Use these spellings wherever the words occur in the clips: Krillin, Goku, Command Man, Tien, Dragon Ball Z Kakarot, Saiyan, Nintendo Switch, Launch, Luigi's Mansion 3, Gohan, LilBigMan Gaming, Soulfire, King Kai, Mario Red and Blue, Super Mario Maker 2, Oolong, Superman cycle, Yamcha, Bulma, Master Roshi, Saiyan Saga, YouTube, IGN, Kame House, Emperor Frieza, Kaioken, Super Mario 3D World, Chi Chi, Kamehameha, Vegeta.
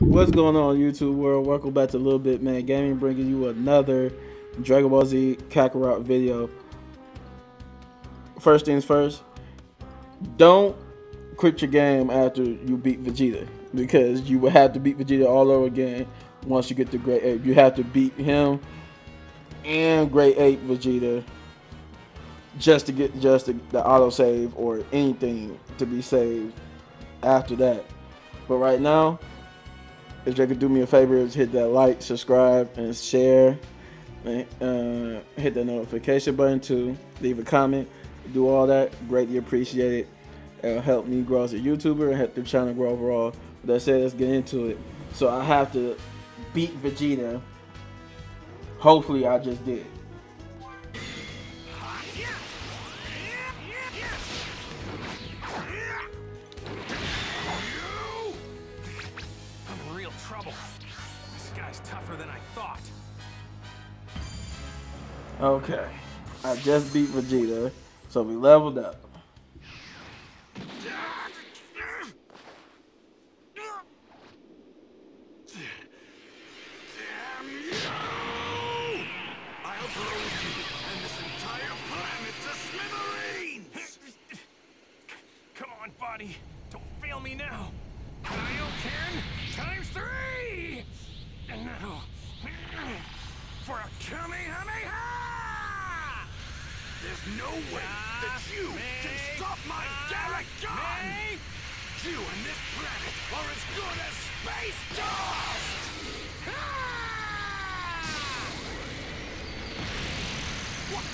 What's going on, YouTube world? Welcome back to LilBigMan Gaming, bringing you another Dragon Ball Z Kakarot video. First things first, don't quit your game after you beat Vegeta, because you will have to beat Vegeta all over again once you get to Grade 8. You have to beat him and Grade 8 Vegeta just to get the autosave or anything to be saved after that. But right now, if they could do me a favor, is hit that like, subscribe, and share, and hit that notification button too. Leave a comment, do all that. Greatly appreciate it. It'll help me grow as a YouTuber and help the channel grow overall. But that said, let's get into it. So I have to beat Vegeta. Hopefully, I just did. Okay, I just beat Vegeta, so we leveled up. Damn you! I'll blow you and this entire planet to smithereens! Come on, buddy, don't fail me now. Kaioken times 3! And now, for a Kamehameha! There's no way that you can stop my Dragon! You and this planet are as good as space dust! What?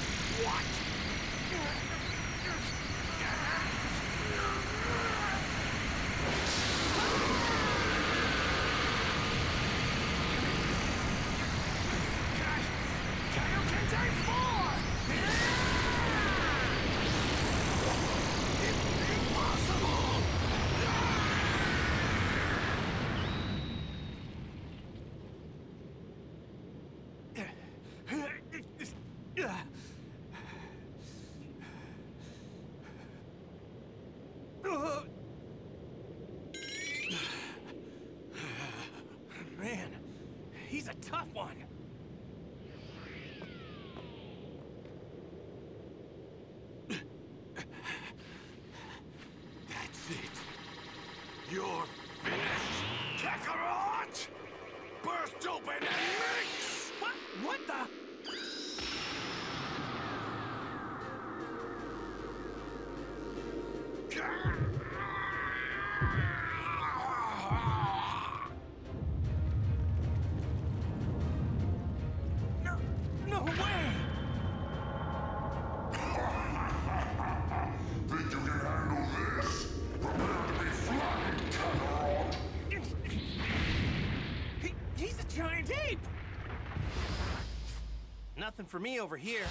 He's a tough one. That's it. You're finished, Kakarot! Burst open and mix! What? What the? Nothing for me over here.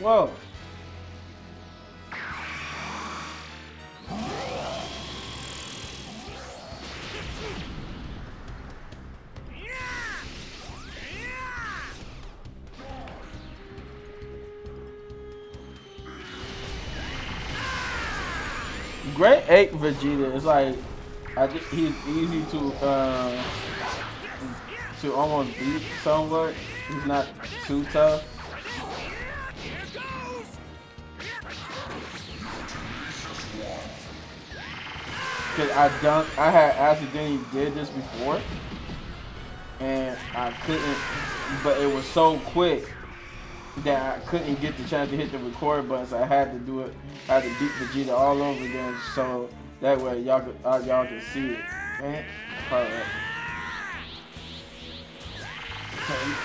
Whoa. Grade 8 Vegeta is like, I think he's easy to almost beat somewhat. He's not too tough. Cause I had accidentally did this before, and I couldn't. But it was so quick that I couldn't get the chance to hit the record button. So I had to do it. I had to beat Vegeta all over again, so that way y'all can see it. Right? All right.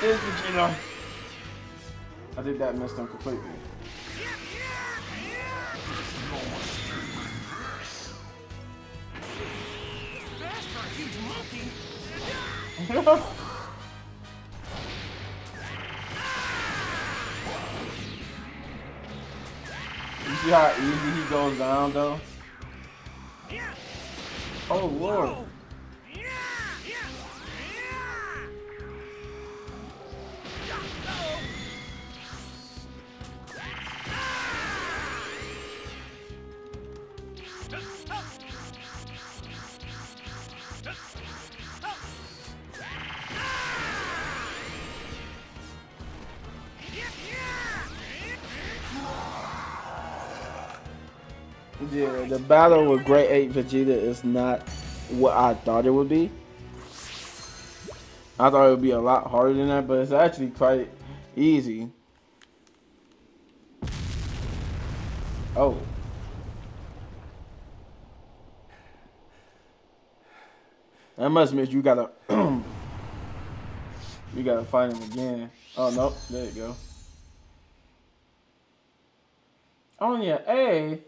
This Vegeta, I think that missed him completely. That's for a huge monkey. You see how easy he goes down, though? Oh, Lord. Yeah, the battle with Grade 8 Vegeta is not what I thought it would be. I thought it would be a lot harder than that, but it's actually quite easy. Oh. I must admit, you gotta you gotta fight him again. Oh nope, there you go. Oh yeah, hey.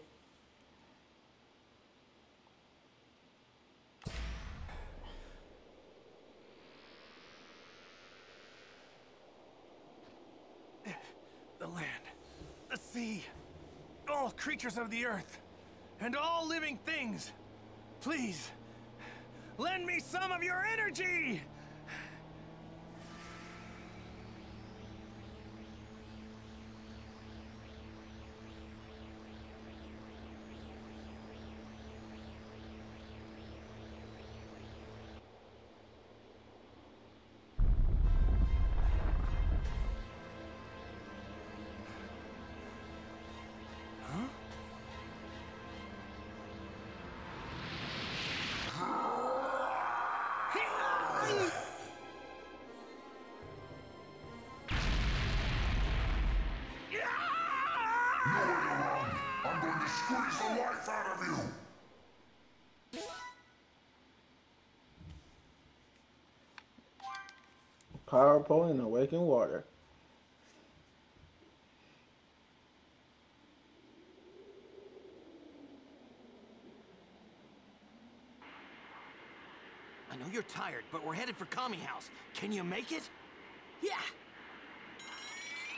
The land, the sea, all creatures of the earth, and all living things, please. Lend me some of your energy! Power pole and awakened water. I know you're tired, but we're headed for Kami House. Can you make it? Yeah.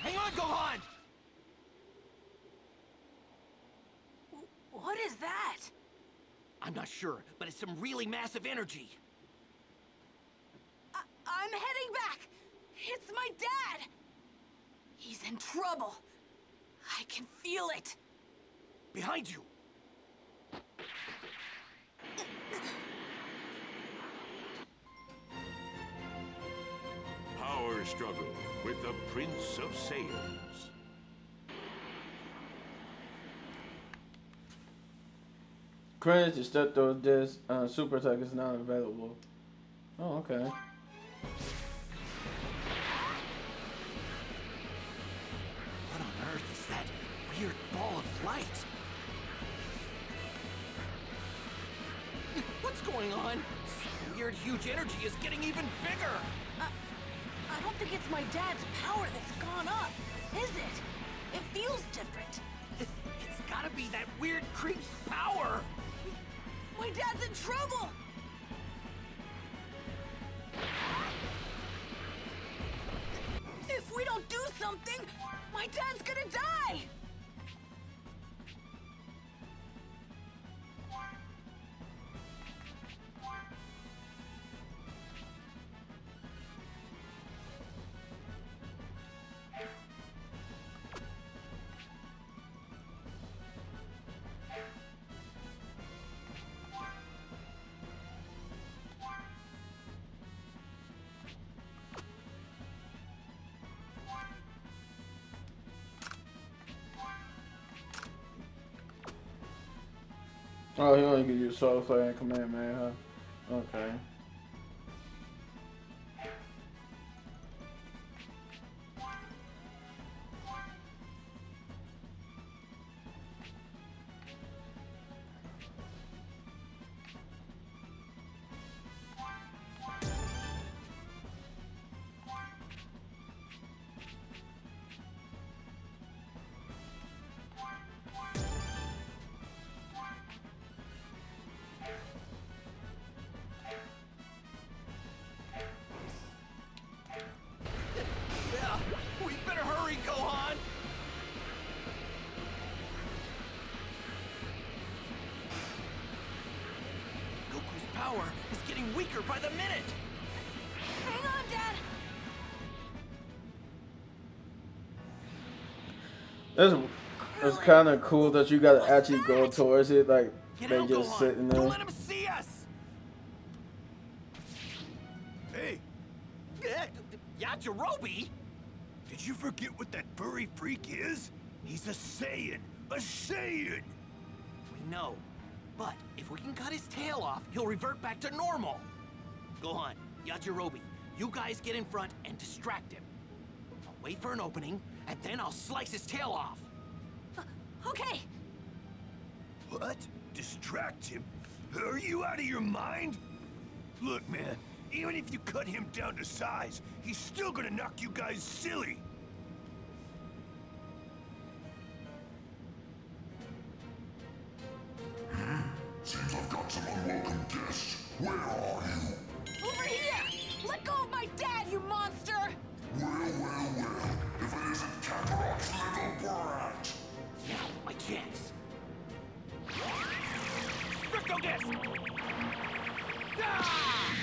Hang on, Gohan. What is that? I'm not sure, but it's some really massive energy. I'm heading back! It's my dad! He's in trouble. I can feel it. Behind you! Power struggle with the Prince of Saiyans. Credits to step through this super attack is not available. Oh, okay. What on earth is that weird ball of light? What's going on? This weird, huge energy is getting even bigger. I don't think it's my dad's power that's gone up, is it? It feels different. It's gotta be that weird creep's power. My dad's in trouble. If we don't do something, my dad's gonna die! Oh, he only can use Soulfire and Command Man, huh? Okay. Weaker by the minute. Hang on, Dad. It's kind of cool that you gotta actually go towards it, like they just sitting there. Don't let him see us. Hey, Yajirobe, did you forget what that furry freak is? He's a Saiyan. know. But if we can cut his tail off, he'll revert back to normal. Gohan, Yajirobe, you guys get in front and distract him. I'll wait for an opening, and then I'll slice his tail off. Okay. What? Distract him? Are you out of your mind? Look, man, even if you cut him down to size, he's still gonna knock you guys silly. Seems I've got some unwelcome guests. Where are you? Over here! Let go of my dad, you monster! Well. If it isn't Kakarot's little brat! Now, my chance. Crypto Disc! Ah!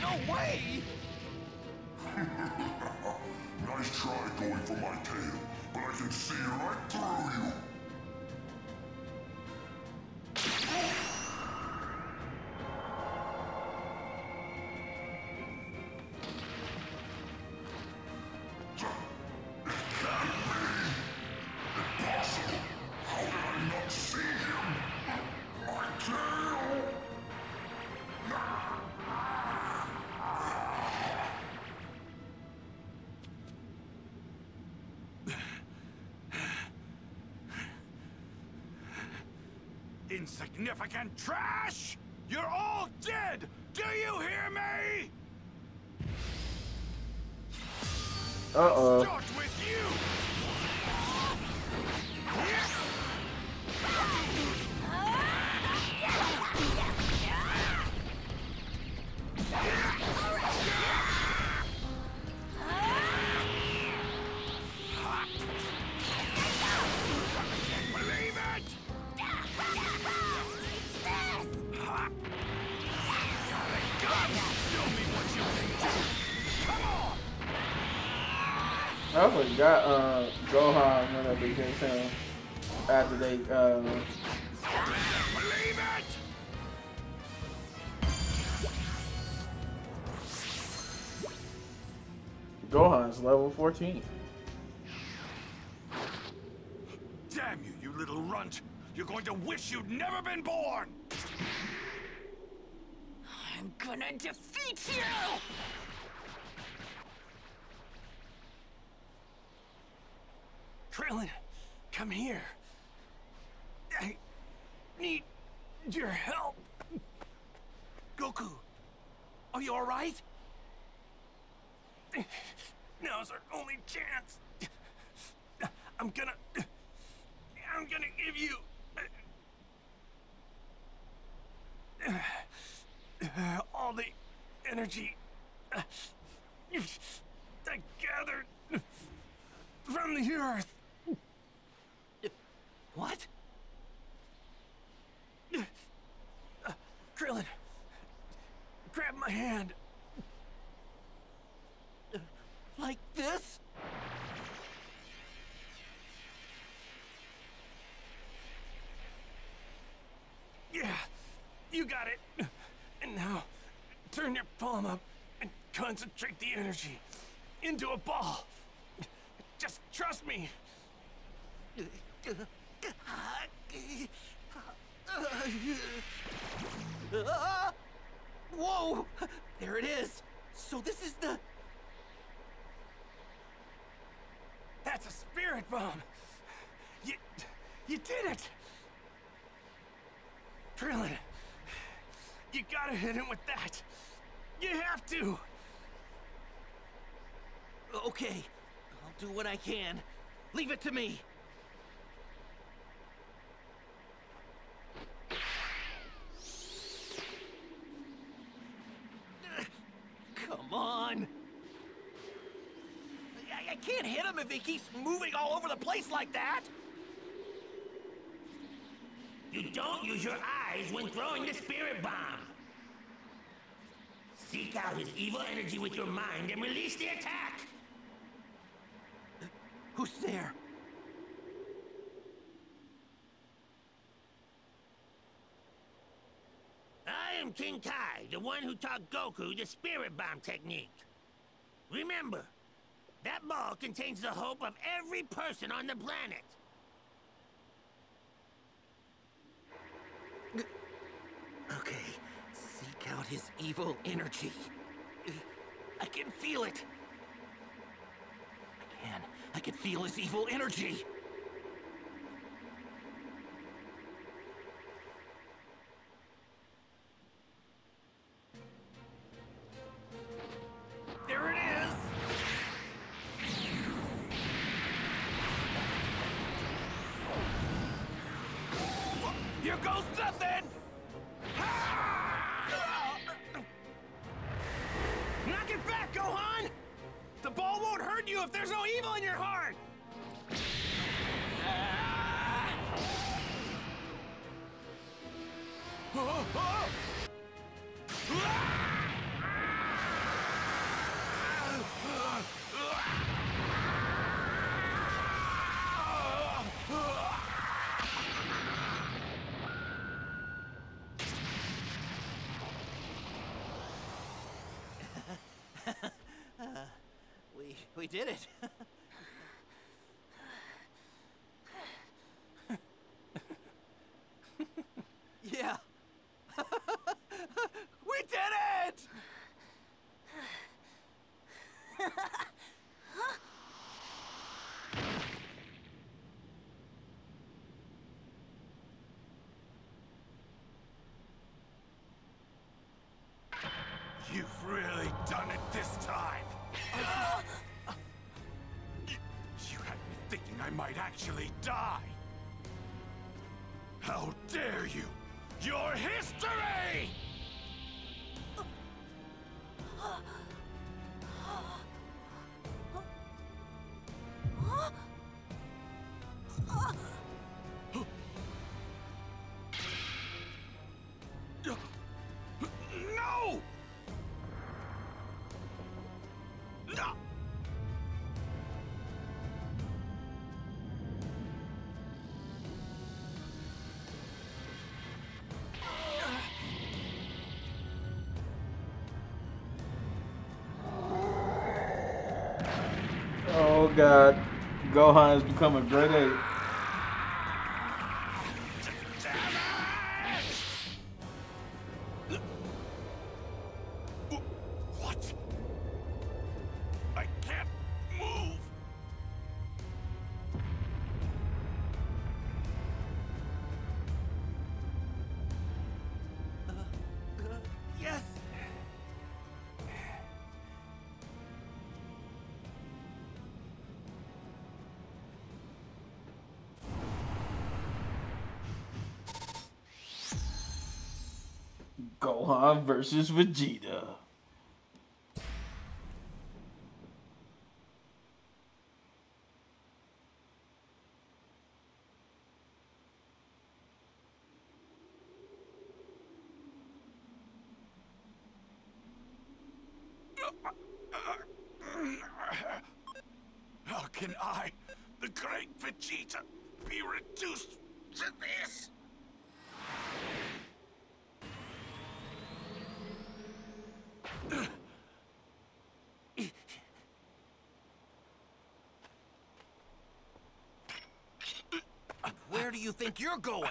No way! Nice try going for my tail, but I can see right through you. Insignificant trash! You're all dead! Do you hear me? Start with you! I forgot Gohan when I became him after they believe it! Gohan's level 14. Damn you, you little runt! You're going to wish you'd never been born! I'm gonna defeat you! Krillin, come here. I need your help. Goku, are you all right? Now's our only chance. I'm gonna give you all the energy I gathered from the earth. What? Krillin, grab my hand. Like this? Yeah, you got it. And now, turn your palm up and concentrate the energy into a ball. Just trust me. Whoa! There it is! So this is the... That's a spirit bomb! You did it! Krillin, you gotta hit him with that! You have to! Okay, I'll do what I can. Leave it to me! I can't hit him if he keeps moving all over the place like that! You don't use your eyes when throwing the spirit bomb! Seek out his evil energy with your mind and release the attack! Who's there? I am King Kai, the one who taught Goku the spirit bomb technique. Remember, that ball contains the hope of every person on the planet. his evil energy. I can feel it. I can feel his evil energy. We did it. Yeah. We did it! Huh? You've really done it this time. You had me thinking I might actually die. How dare you? Your history! No! No! God, Gohan has become a grade 8. What? I can't move. Yes. Gohan versus Vegeta. How can I, the great Vegeta, be reduced to this? Where do you think you're going?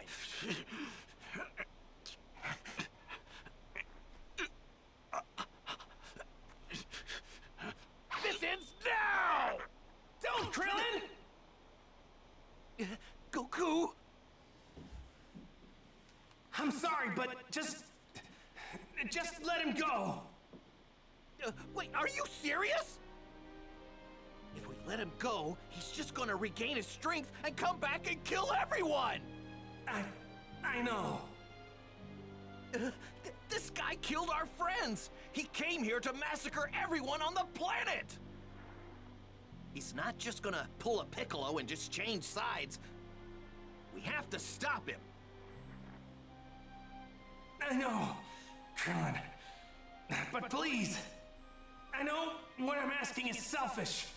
This ends now! Don't, Krillin! Goku! I'm sorry, but just let him go! Wait, are you serious? If we let him go, he's just gonna regain his strength and come back and kill everyone! I know. This guy killed our friends! He came here to massacre everyone on the planet! He's not just gonna pull a Piccolo and just change sides. We have to stop him. I know, Krillin. But please! I know what I'm asking is selfish,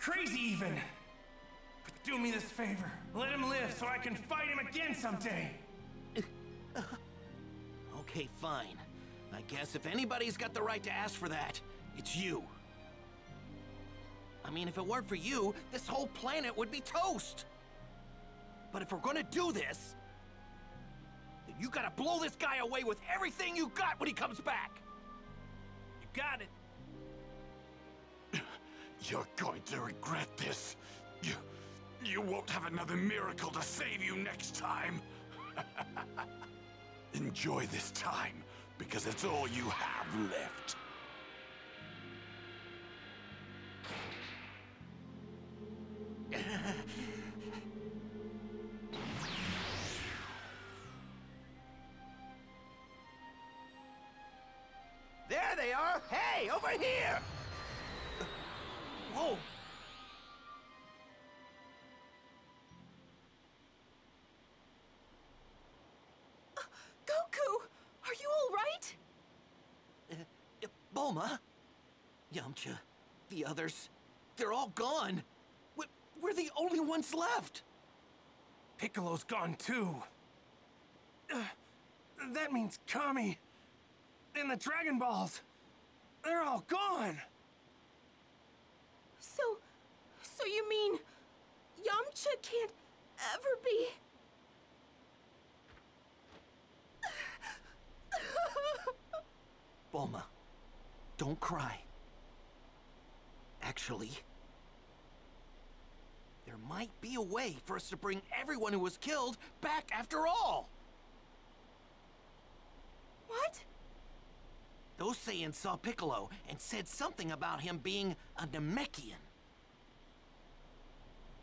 crazy even, but do me this favor. Let him live so I can fight him again someday. Okay, fine. I guess if anybody's got the right to ask for that, it's you. I mean, if it weren't for you, this whole planet would be toast. But if we're gonna do this, then you gotta blow this guy away with everything you got when he comes back. got it. You're going to regret this. You won't have another miracle to save you next time. Enjoy this time, because it's all you have left. There they are! Hey, over here! Whoa! Goku! Are you all right? Bulma? Yamcha? The others? They're all gone! We're the only ones left! Piccolo's gone too. That means Kami and the Dragon Balls. They're all gone! So you mean Yamcha can't ever be... Bulma, don't cry. Actually... there might be a way for us to bring everyone who was killed back after all! What? Those Saiyans saw Piccolo and said something about him being a Namekian.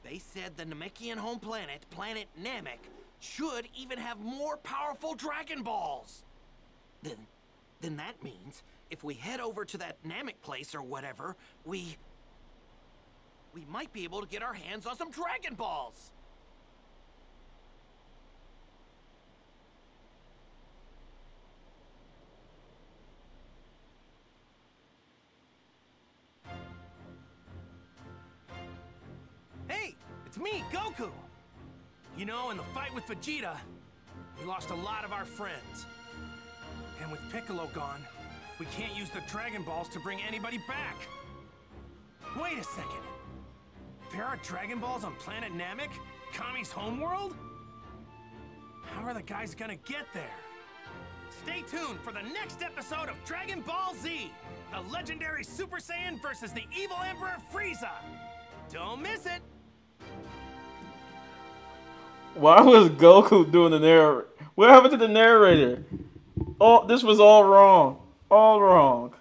They said the Namekian home planet, Planet Namek, should even have more powerful Dragon Balls! Then that means, if we head over to that Namek place or whatever, we might be able to get our hands on some Dragon Balls! Hey! It's me, Goku! You know, in the fight with Vegeta, we lost a lot of our friends. And with Piccolo gone, we can't use the Dragon Balls to bring anybody back! Wait a second! There are Dragon Balls on Planet Namek? Kami's homeworld? How are the guys gonna get there? Stay tuned for the next episode of Dragon Ball Z! The legendary Super Saiyan versus the evil Emperor Frieza! Don't miss it! Why was Goku doing the narrator? What happened to the narrator? Oh, this was all wrong. All wrong.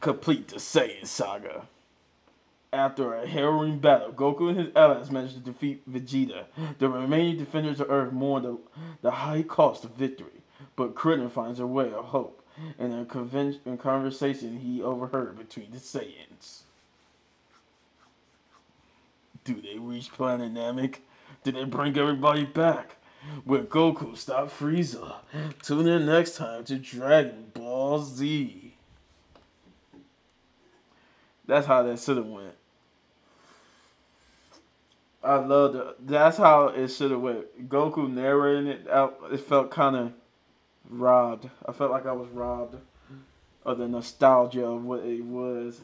Complete the Saiyan Saga. After a harrowing battle, Goku and his allies managed to defeat Vegeta. The remaining defenders of Earth mourn the high cost of victory, but Krillin finds a way of hope in a conversation he overheard between the Saiyans. Do they reach Planet Namek? Do they bring everybody back? Will Goku stop Frieza? Tune in next time to Dragon Ball Z. That's how that should have went. I love that. That's how it should have went. Goku narrating it out. It felt kind of robbed. I felt like I was robbed of the nostalgia of what it was.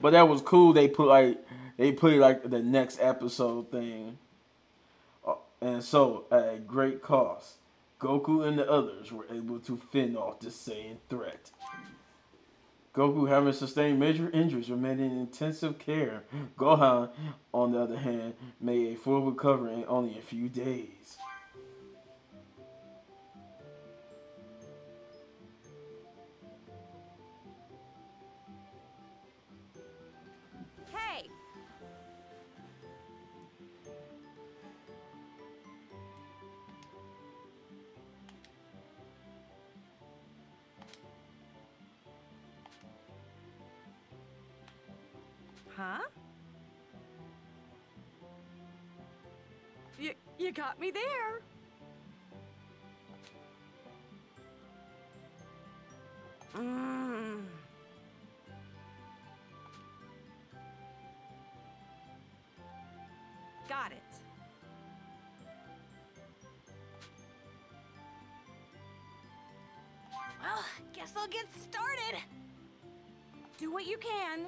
But that was cool. They put like the next episode thing. And so at a great cost, Goku and the others were able to fend off the Saiyan threat. Goku, having sustained major injuries, remained in intensive care. Gohan, on the other hand, made a full recovery in only a few days. Hey! Huh? You got me there. Got it. Well, guess I'll get started. Do what you can.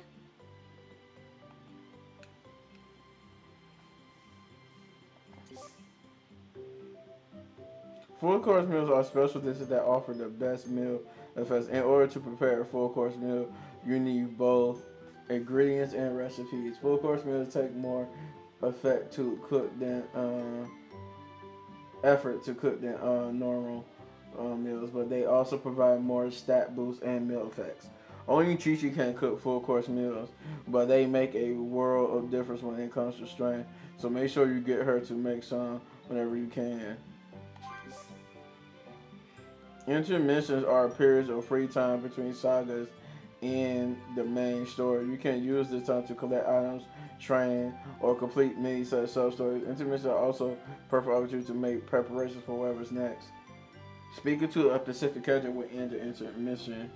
Full-course meals are special dishes that offer the best meal effects. In order to prepare a full-course meal, you need both ingredients and recipes. Full-course meals take more effect to cook than normal meals, but they also provide more stat boosts and meal effects. Only Chi Chi can cook full-course meals, but they make a world of difference when it comes to strength. So make sure you get her to make some whenever you can. Intermissions are periods of free time between sagas in the main story. You can use this time to collect items, train, or complete many such sub-stories. Intermissions are also perfect opportunity to make preparations for whatever's next. Speaking to a specific character will end the intermission.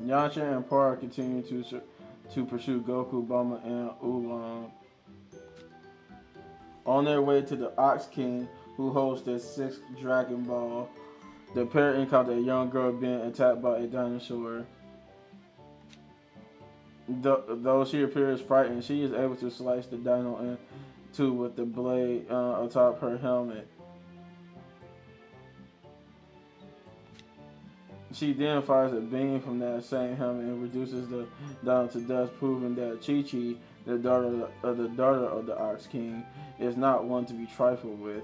Yamcha and Park continue to pursue Goku, Bulma, and Oolong. On their way to the Ox King, who holds the 6th Dragon Ball, the pair encounter a young girl being attacked by a dinosaur. Though she appears frightened, she is able to slice the dino in two with the blade atop her helmet. She then fires a beam from that same helmet and reduces the dino to dust, proving that Chi Chi, the daughter of the Ox King, is not one to be trifled with.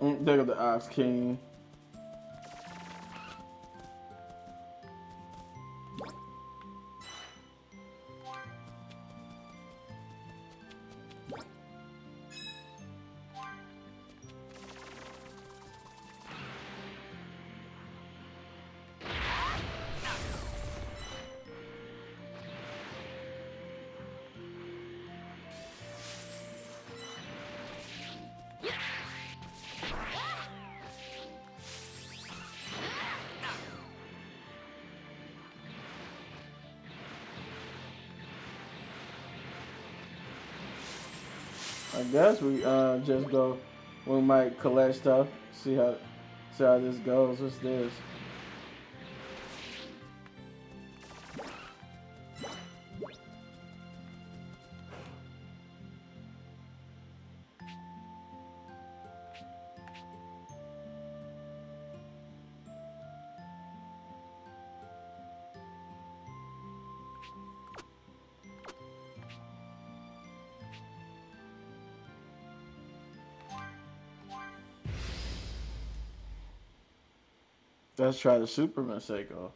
Look at the Ox King. I guess we just go. We might collect stuff. See how this goes. What's this? Let's try the Superman cycle.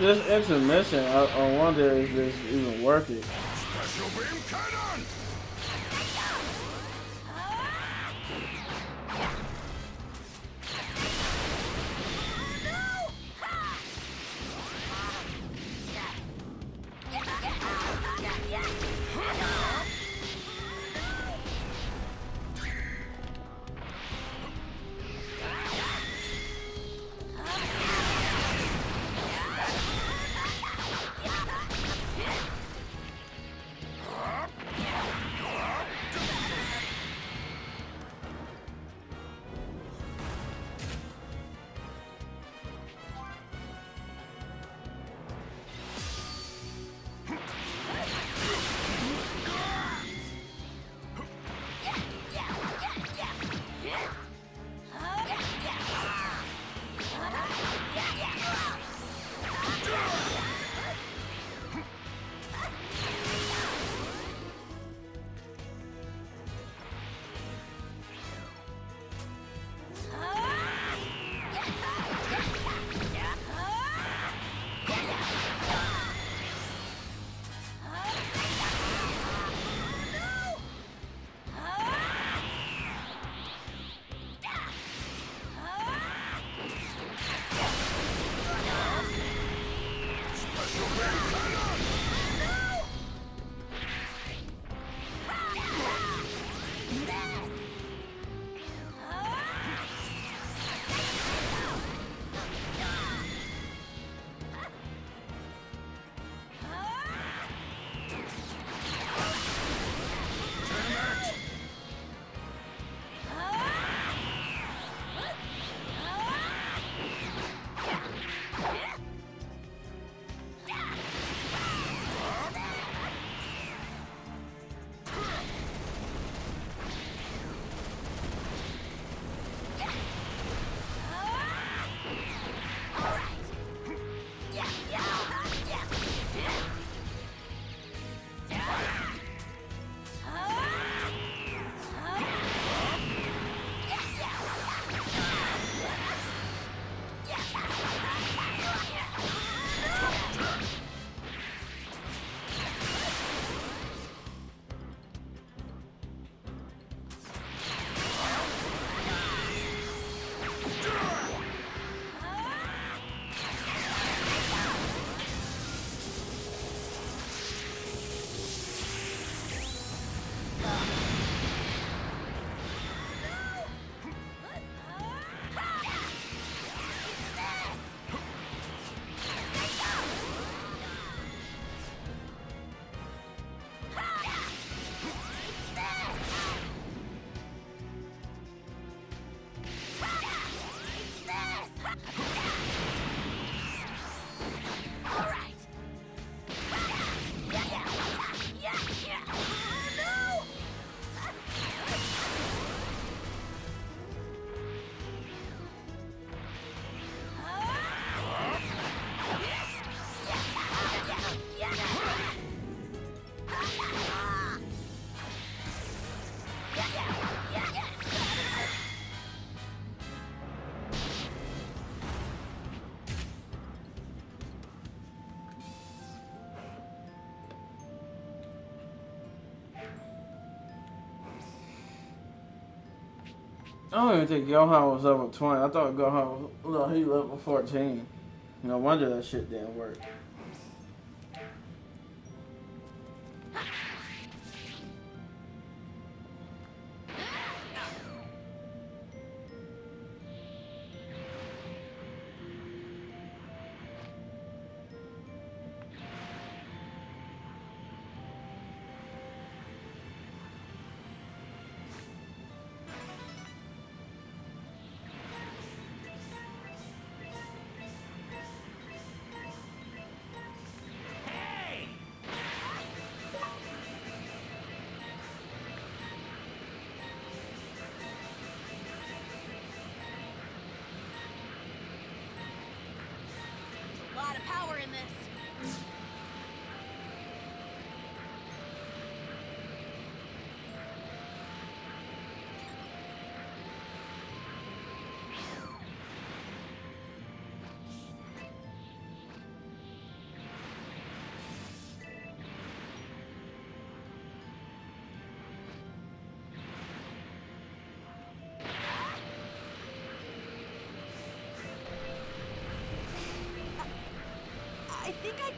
This intermission, I wonder if this is even worth it. Special beam cannon! I don't even think Gohan was level 20. I thought Gohan was, no, he level 14. No wonder that shit didn't work.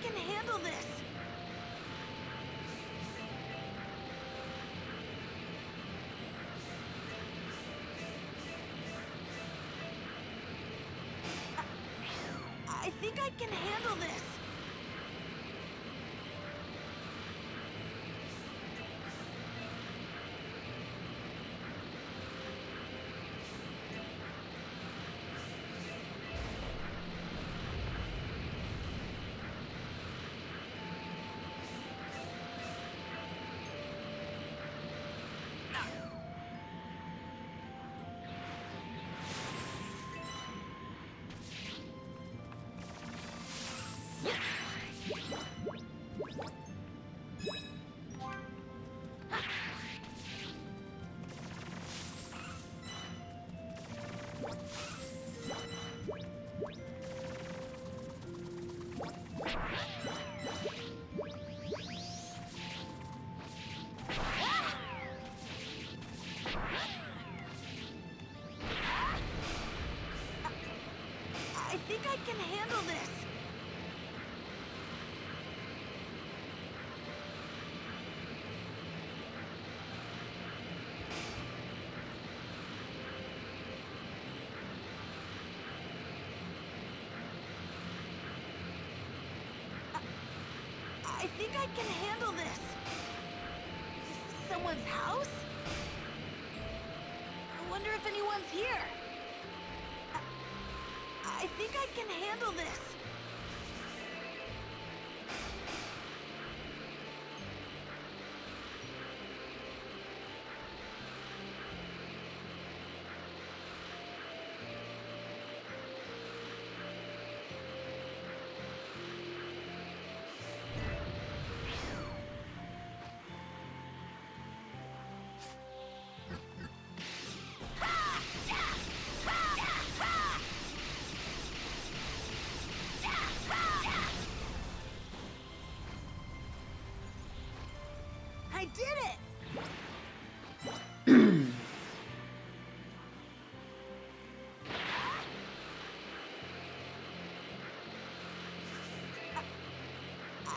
can handle this. I think I can handle this. I think I can handle this. Is this someone's house? I wonder if anyone's here. I think I can handle this.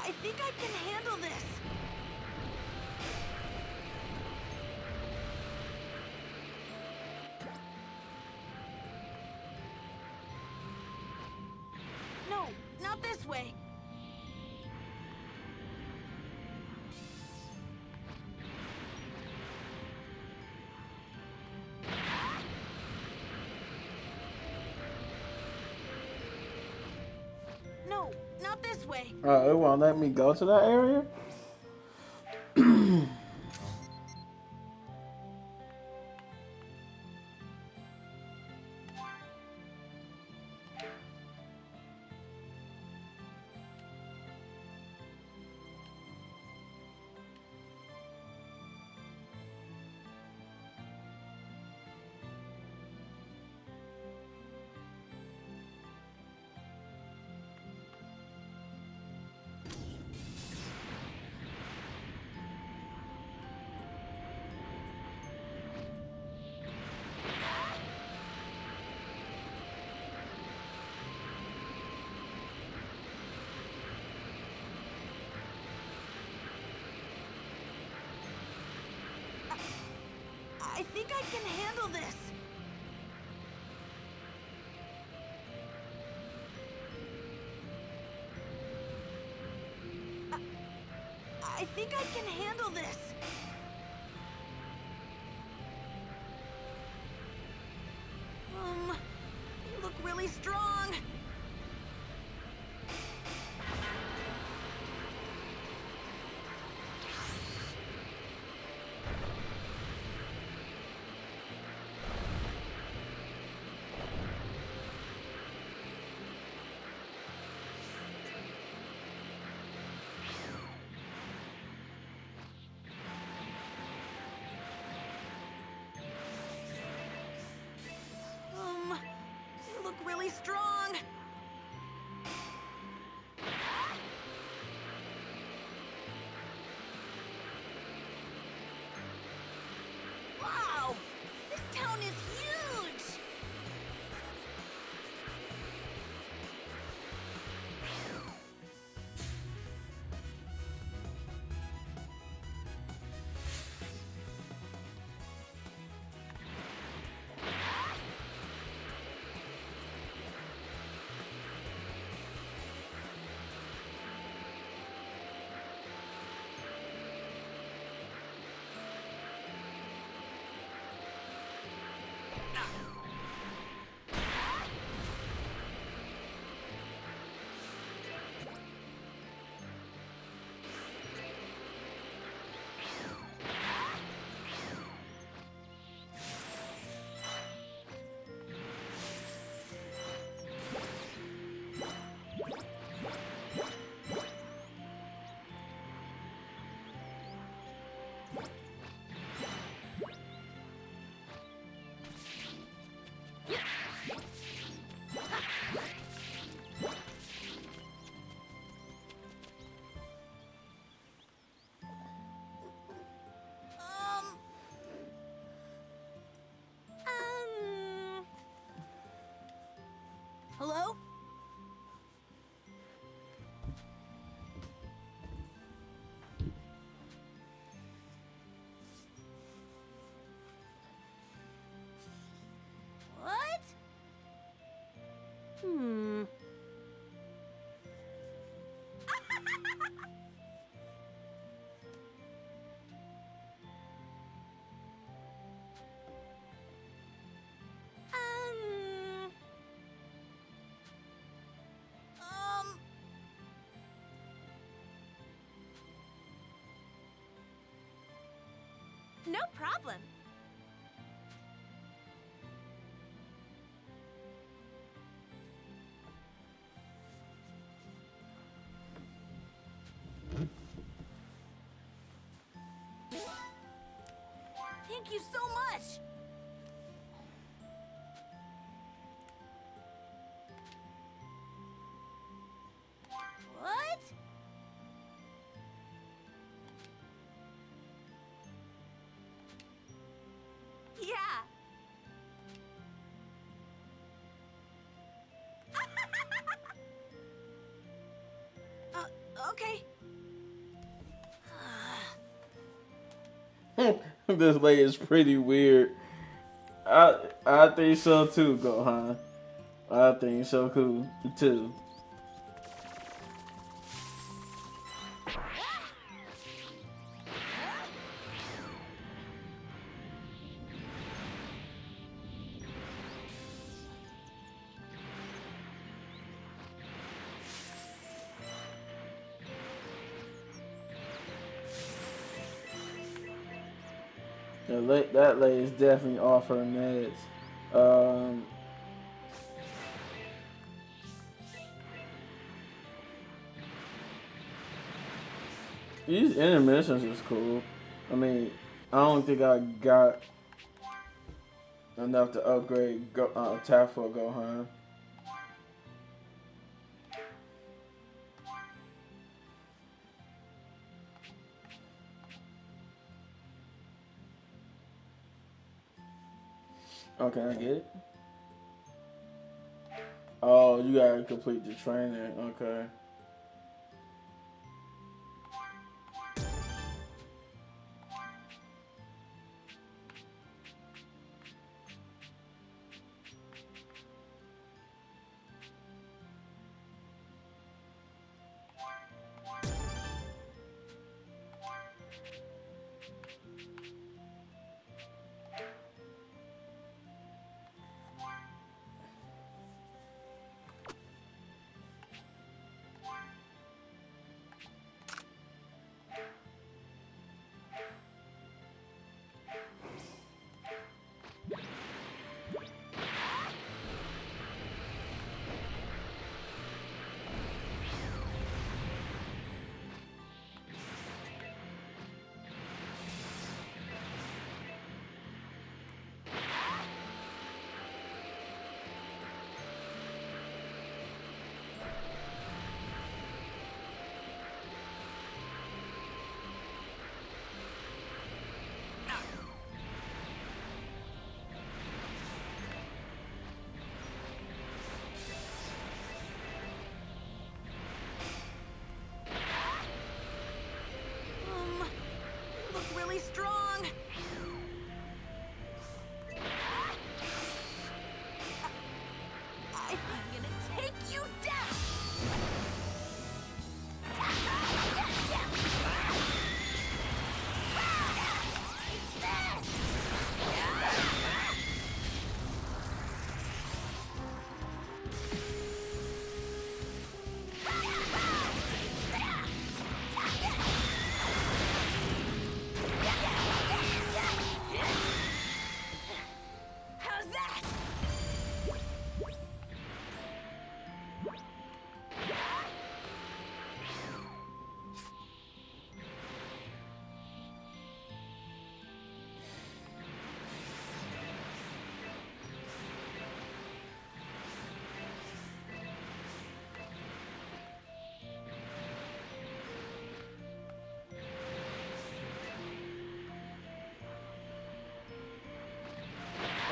I think I can handle this. No, not this way. It won't let me go to that area? I think I can handle this. I think I can handle this. You look really strong. Strong. Hello? No problem. Thank you so much. Okay. This lady is pretty weird. I think so too, Gohan. I think so cool too. That lady's definitely off her meds. These intermissions is cool. I mean, I don't think I got enough to upgrade Tap for Gohan. Okay, I get it. Oh, you gotta complete the training. Okay.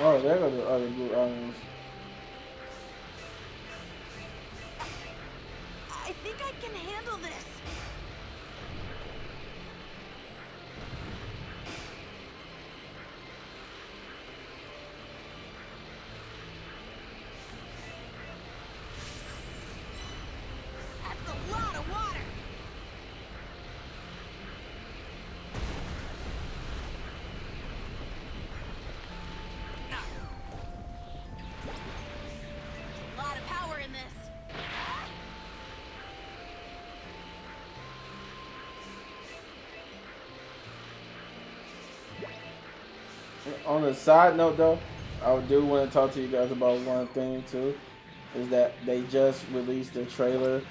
Oh, there go the other blue items. can handle this. On a side note though, I do want to talk to you guys about one thing too, is that they just released a trailer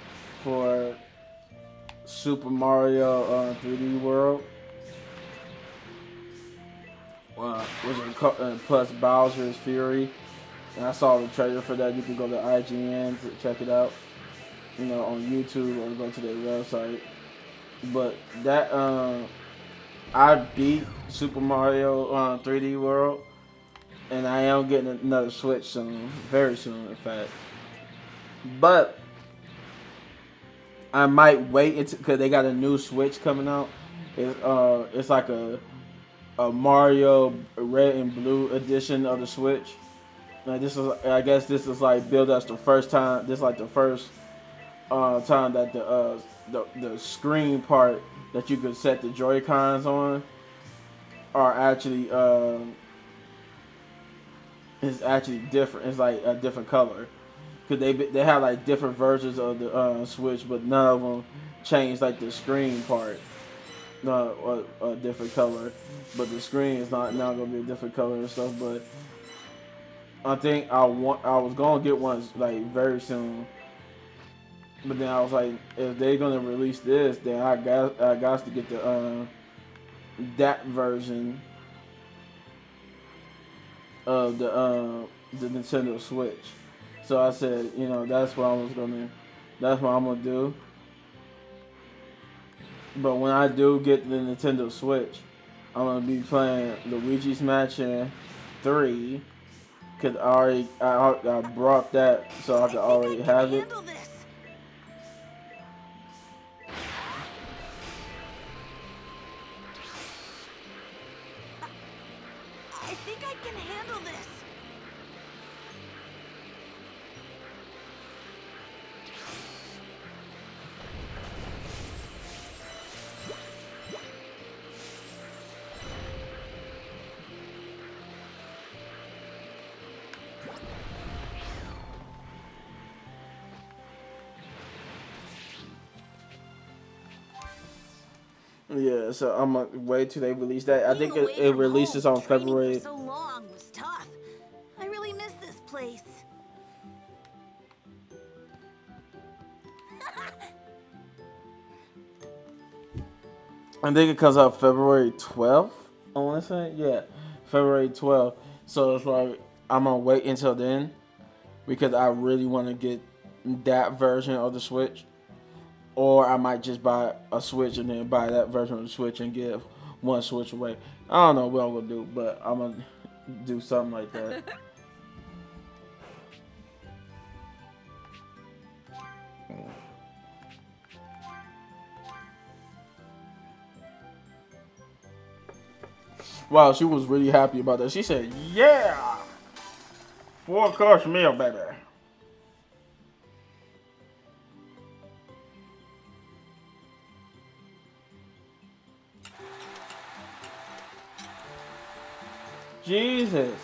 for Super Mario 3D World, which is plus Bowser's Fury, and I saw the trailer for that. You can go to IGN to check it out, you know, on YouTube or go to their website. But that I beat Super Mario 3D World, and I am getting another Switch soon, very soon in fact. But I might wait because they got a new Switch coming out. It's like a Mario Red and Blue edition of the Switch. Like this is, I guess this is like billed as the first time. This is like the first time that the screen part that you could set the Joy-Cons on are actually is actually different. It's like a different color, because they have like different versions of the Switch, but none of them change like the screen part. No, a different color, but the screen is not gonna be a different color and stuff. But I think I was gonna get one like very soon. But then I was like, if they're gonna release this, then I got to get the that version of the Nintendo Switch. So I said, you know, that's what I'm gonna do. But when I do get the Nintendo Switch, I'm gonna be playing Luigi's Mansion 3, cause I brought that, so I could already have it. Yeah, so I'm gonna wait till they release that. I think it releases on February. So long was tough. I really miss this place. I think it comes out February 12th. I want to say, yeah, February 12th. So it's like I'm gonna wait until then, because I really want to get that version of the Switch. Or I might just buy a Switch and then buy that version of the Switch and give one Switch away. I don't know what I'm gonna do, but I'm gonna do something like that. Wow, she was really happy about that. She said, yeah! Full-course meal, baby. Jesus.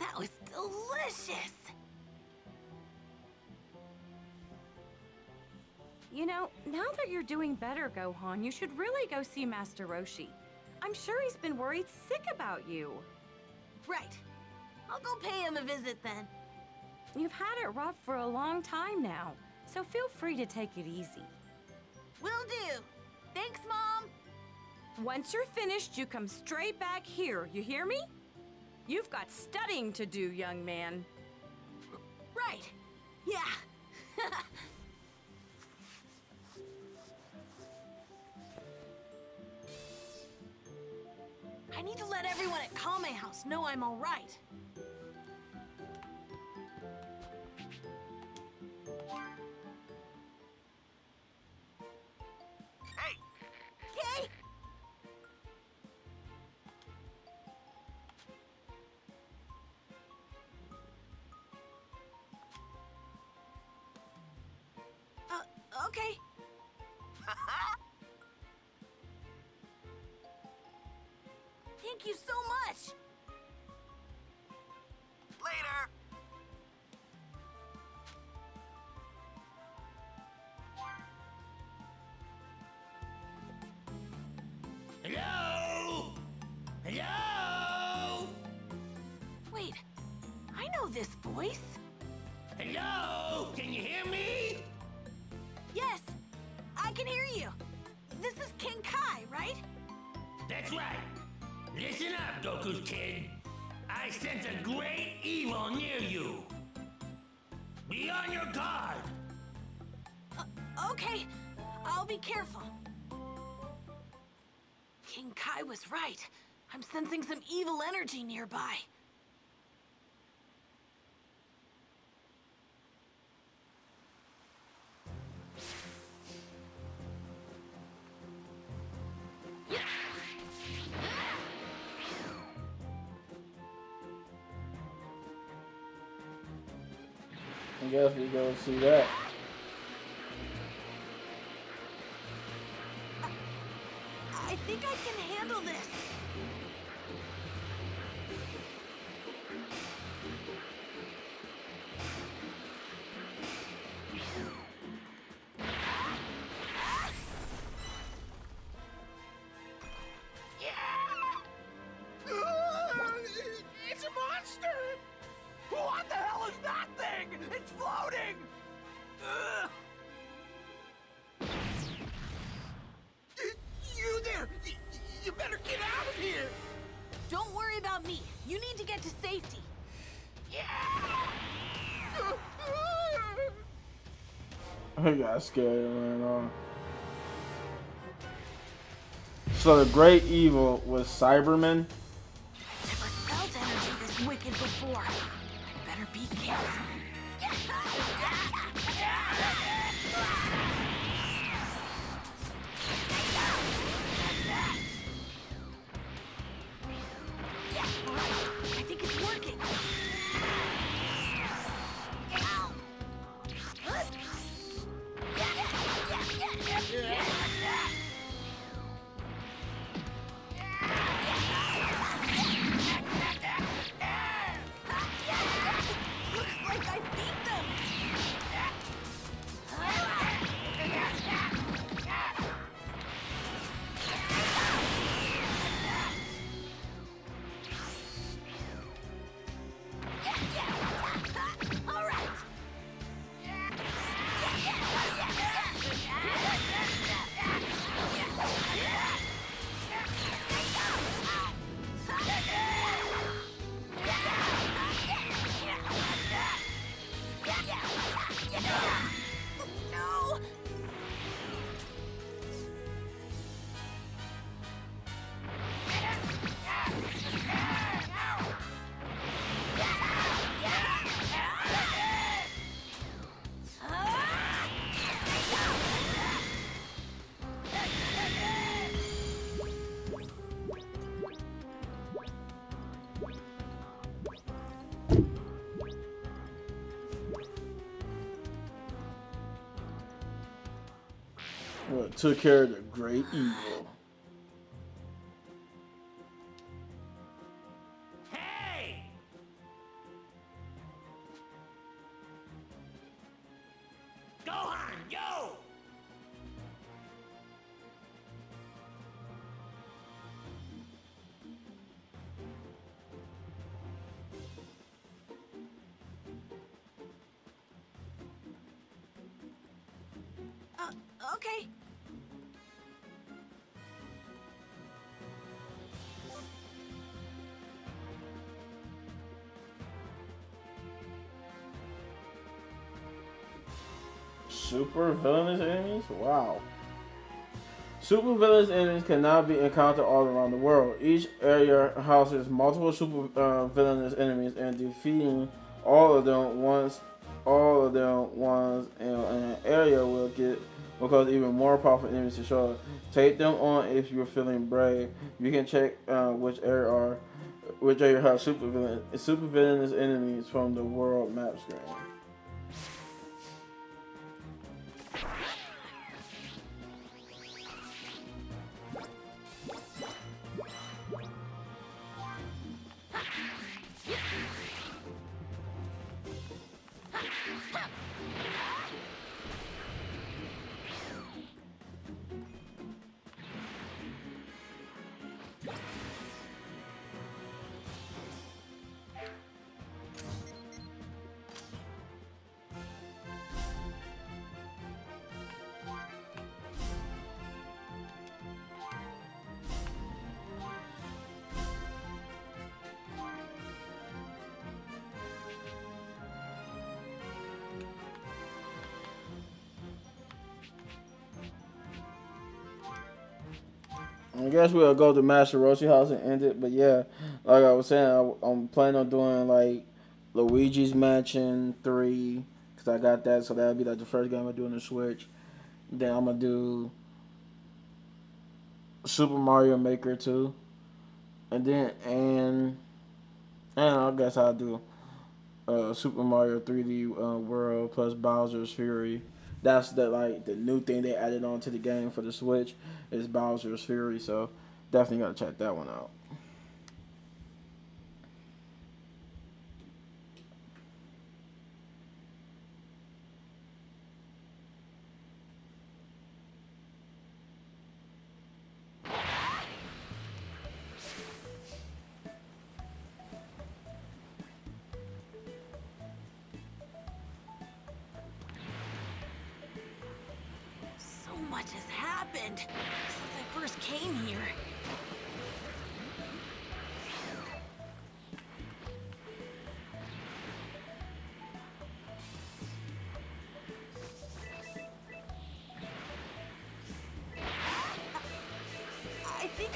That was delicious. You know, now that you're doing better, Gohan, you should really go see Master Roshi. I'm sure he's been worried sick about you. Right. I'll go pay him a visit then. You've had it rough for a long time now, so feel free to take it easy. Will do. Thanks, Mom. Once you're finished, you come straight back here. You hear me? You've got studying to do, young man. Right. Yeah. I need to let everyone at Kame House know I'm all right. Okay. Thank you so much. Later. Hello? Hello? Wait, I know this voice. Hello? Can you hear me? Yes, I can hear you. This is King Kai, right? That's right. Listen up, Goku's kid. I sense a great evil near you. Be on your guard. Okay, I'll be careful. King Kai was right. I'm sensing some evil energy nearby. I guess we go and see that. I think I can handle this. I got scared and ran on. So the great evil was Cyberman. I've never felt energy this wicked before. I better be careful. I think it's working. Took care of the great evil. Hey! Gohan, go! Okay. Super villainous enemies? Wow. Super villainous enemies cannot be encountered all around the world. Each area houses multiple super villainous enemies, and defeating all of them once in an area will cause even more powerful enemies to show up. Take them on if you're feeling brave. You can check which area has super villainous enemies from the world map screen. I guess we'll go to Master Roshi house and end it, but yeah, like I was saying, I'm planning on doing like Luigi's Mansion 3, because I got that, so that'll be like the first game I do on the Switch. Then I'm going to do Super Mario Maker 2, and then, and I guess I'll do Super Mario 3D World plus Bowser's Fury. That's the like the new thing they added on to the game for the Switch is Bowser's Fury, so definitely gotta check that one out. I think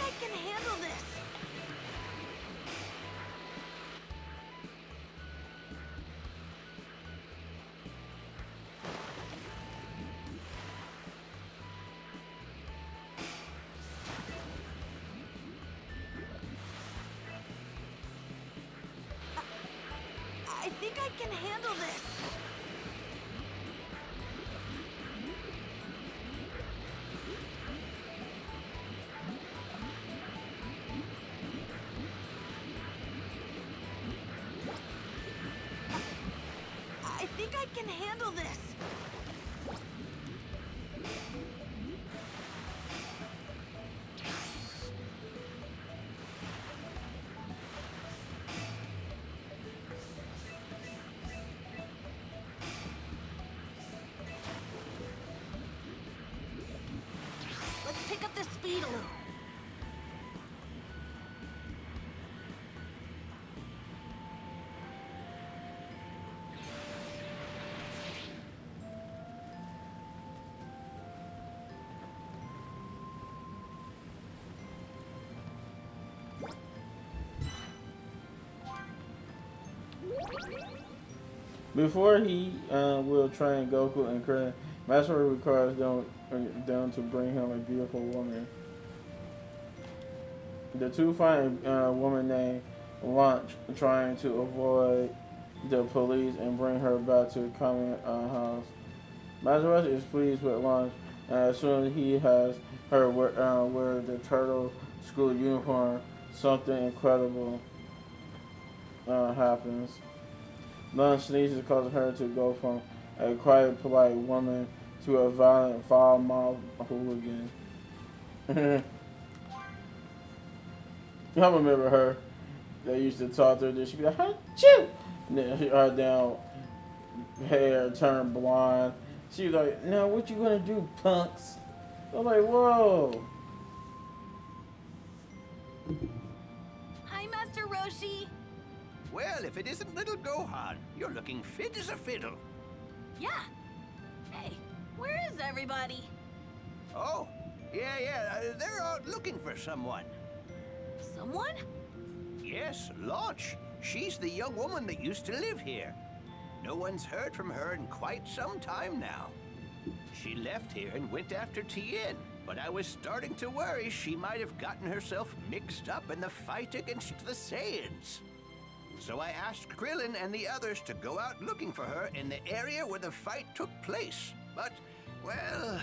I can handle this. Before he will train Goku and Krillin, Master Roshi requires them to bring him a beautiful woman. The two find a woman named Launch, trying to avoid the police and bring her back to Kami House. Master Roshi is pleased with Launch, and as soon as he has her wear the turtle school uniform, something incredible happens. Launch sneezes, causing her to go from a quiet, polite woman to a violent, foul-mouthed hooligan. I remember her. They used to talk to her, then she'd be like, "Hachoo!" And then her down hair turned blonde. She was like, "Now what you gonna do, punks?" I'm like, "Whoa!" Hi, Master Roshi. Well, if it isn't little Gohan, you're looking fit as a fiddle. Yeah. Hey, Where is everybody? Oh, yeah, they're out looking for someone. Someone? Yes, Launch. She's the young woman that used to live here. No one's heard from her in quite some time now. She left here and went after Tien, but I was starting to worry she might have gotten herself mixed up in the fight against the Saiyans. So I asked Krillin and the others to go out looking for her in the area where the fight took place. But, well...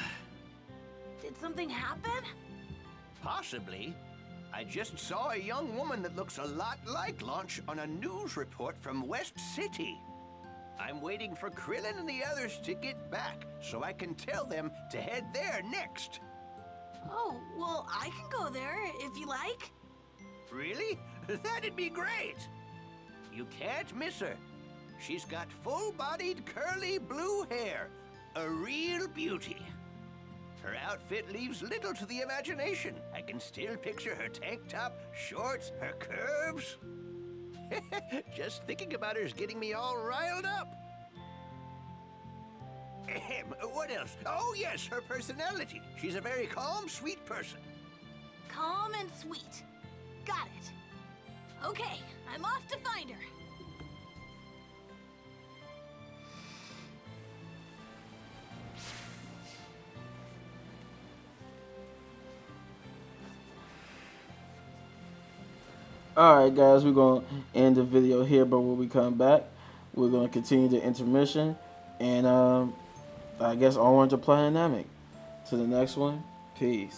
Did something happen? Possibly. I just saw a young woman that looks a lot like Launch on a news report from West City. I'm waiting for Krillin and the others to get back, so I can tell them to head there next. Oh, well, I can go there, if you like. Really? That'd be great! You can't miss her. She's got full-bodied, curly blue hair. A real beauty. Her outfit leaves little to the imagination. I can still picture her tank top, shorts, her curves. Just thinking about her is getting me all riled up. What else? Oh, yes, her personality. She's a very calm, sweet person. Calm and sweet. Got it. Okay, I'm off to find her. Alright guys, we're going to end the video here, but when we come back, we're going to continue the intermission, and I guess onward to Planet Namek. To the next one, peace.